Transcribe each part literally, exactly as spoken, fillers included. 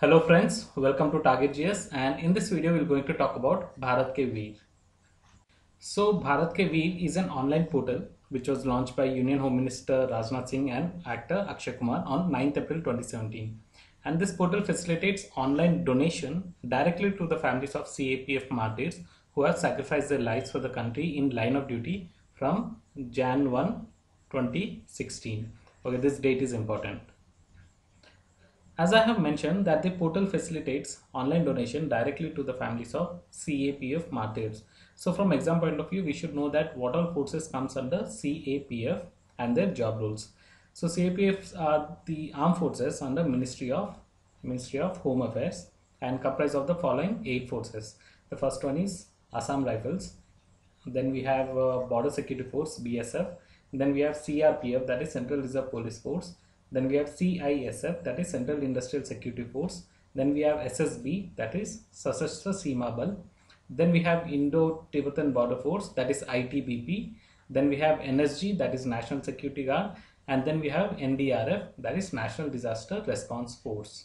Hello friends, welcome to Target G S, and in this video we are going to talk about Bharat Ke Veer. So Bharat Ke Veer is an online portal which was launched by Union Home Minister Rajnath Singh and actor Akshay Kumar on ninth April twenty seventeen. And this portal facilitates online donation directly to the families of C A P F martyrs who have sacrificed their lives for the country in line of duty from January first, twenty sixteen. Okay, this date is important. As I have mentioned that the portal facilitates online donation directly to the families of C A P F martyrs. So from exam point of view, we should know that what all forces comes under C A P F and their job roles. So C A P Fs are the armed forces under Ministry of Ministry of Home Affairs and comprise of the following eight forces. The first one is Assam Rifles. Then we have uh, Border Security Force B S F. Then we have C R P F, that is Central Reserve Police Force. Then we have C I S F, that is Central Industrial Security Force. Then we have S S B, that is Sashastra Seema Bal. Then we have Indo-Tibetan Border Force, that is I T B P. Then we have N S G, that is National Security Guard. And then we have N D R F, that is National Disaster Response Force.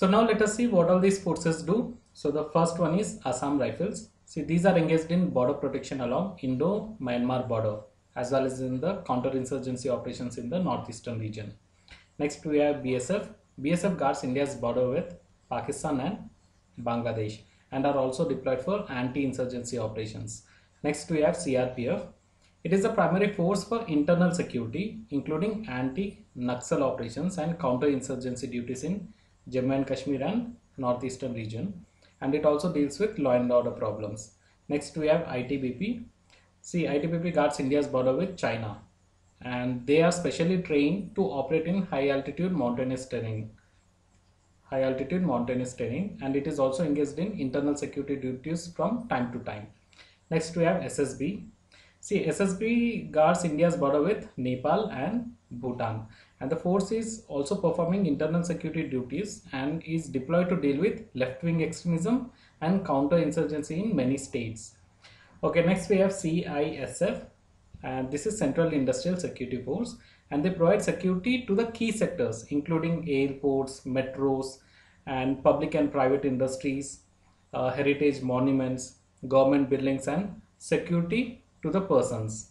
So now let us see what all these forces do. So the first one is Assam Rifles. See, these are engaged in border protection along Indo-Myanmar border, as well as in the counter-insurgency operations in the northeastern region. Next we have B S F. B S F guards India's border with Pakistan and Bangladesh and are also deployed for anti-insurgency operations. Next we have C R P F. It is the primary force for internal security, including anti-Naxal operations and counter-insurgency duties in Jammu and Kashmir and northeastern region, and it also deals with law and order problems. Next we have I T B P. See, I T B P guards India's border with China, and they are specially trained to operate in high altitude mountainous terrain, high altitude mountainous terrain, and it is also engaged in internal security duties from time to time. Next we have S S B. See, S S B guards India's border with Nepal and Bhutan, and the force is also performing internal security duties and is deployed to deal with left-wing extremism and counter-insurgency in many states. Okay, next we have C I S F, and this is Central Industrial Security Force, and they provide security to the key sectors including airports, metros, and public and private industries, uh, heritage monuments, government buildings, and security to the persons.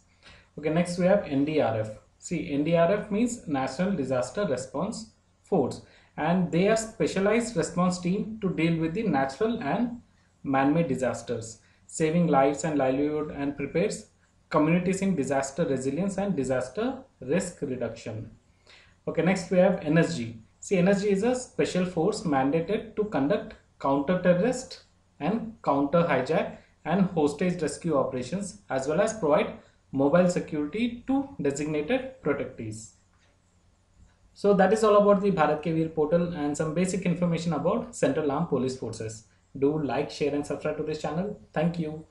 Okay, next we have N D R F. See, N D R F means National Disaster Response Force, and they are specialized response team to deal with the natural and man-made disasters, saving lives and livelihood, and prepares communities in disaster resilience and disaster risk reduction. Okay, next we have N S G. See, N S G is a special force mandated to conduct counter-terrorist and counter-hijack and hostage rescue operations, as well as provide mobile security to designated protectees. So that is all about the Bharat Ke Veer portal and some basic information about Central Armed Police Forces. Do like, share and subscribe to this channel. Thank you.